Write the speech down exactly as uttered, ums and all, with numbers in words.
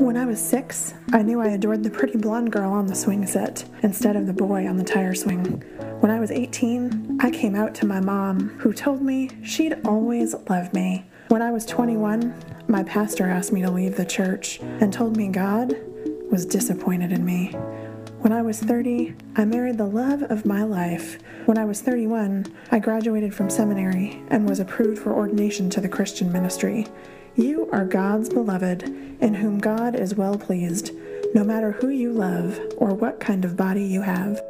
When I was six, I knew I adored the pretty blonde girl on the swing set instead of the boy on the tire swing. When I was eighteen, I came out to my mom, who told me she'd always love me. When I was twenty-one, my pastor asked me to leave the church and told me God was disappointed in me. When I was thirty, I married the love of my life. When I was thirty-one, I graduated from seminary and was approved for ordination to the Christian ministry. You are God's beloved, in whom God is well pleased, no matter who you love or what kind of body you have.